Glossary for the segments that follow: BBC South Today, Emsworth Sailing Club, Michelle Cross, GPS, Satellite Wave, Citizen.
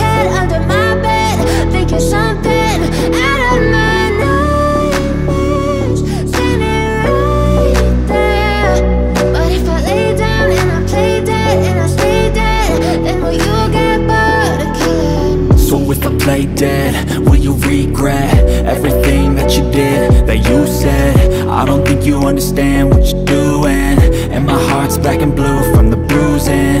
head, under my bed, thinking something out of my nightmares, standing right there. But if I lay down and I play dead and I stay, then will you get bored of killing me? So if I play dead, will you regret everything that you did, that you said? I don't think you understand what you're doing, and my heart's black and blue from the bruising.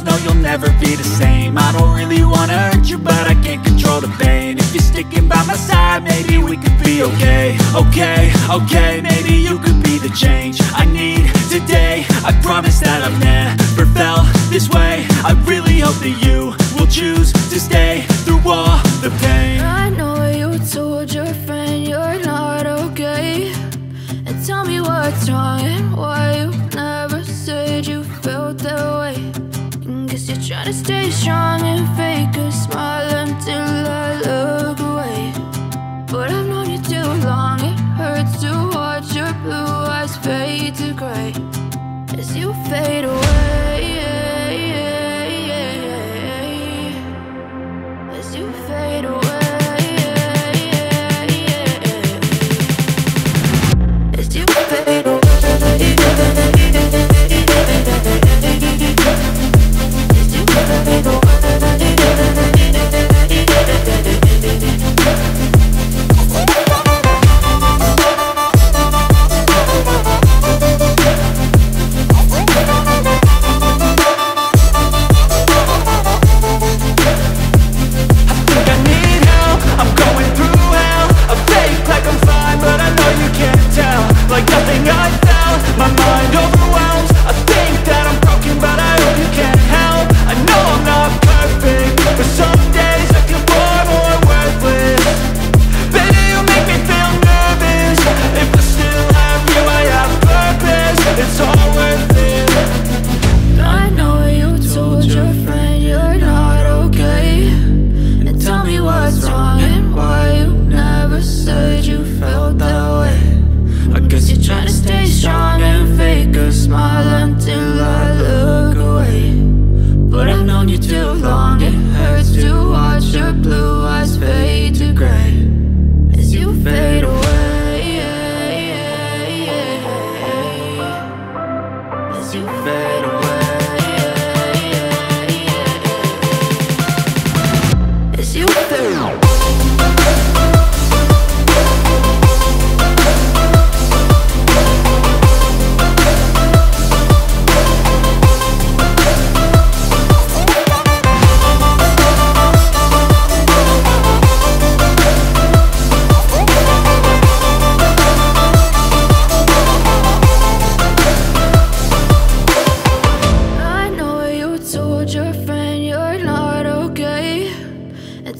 no, you'll never be the same. I don't really wanna hurt you, but I can't control the pain. If you're sticking by my side, maybe we could be okay. Okay, okay, maybe you could be the change I need today. I promise that I've never felt this way. I really hope that you will choose to stay through all the pain. I know you told your friend you're not okay, and tell me what's wrong and why you never said you felt that way. Guess you're trying to stay strong and fake a smile until I look away. But I've known you too long, it hurts to watch your blue eyes fade to gray as you fade away. As you fade away. As you fade away. They go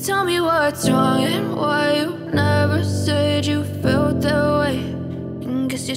Tell me what's wrong and why you never said you felt that way. And guess you're